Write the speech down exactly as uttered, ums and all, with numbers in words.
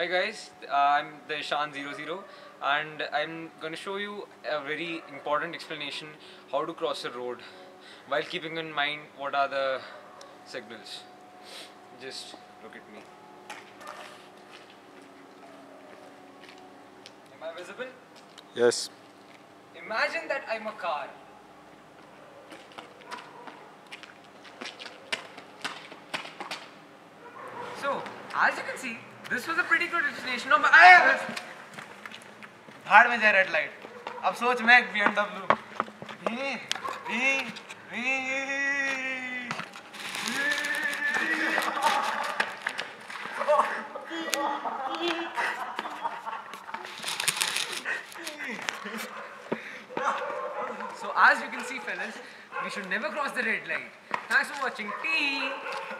Hi guys, uh, I'm Dishan zero zero, and I'm going to show you a very important explanation how to cross a road while keeping in mind what are the signals. Just look at me. Am I visible? Yes. Imagine that I'm a car. So, as you can see, this was a pretty good explanation of भाड़ में जाए red light. अब सोच मैं B M W वी वी वी So as you can see fellas, we should never cross the red light. Thanks for watching. T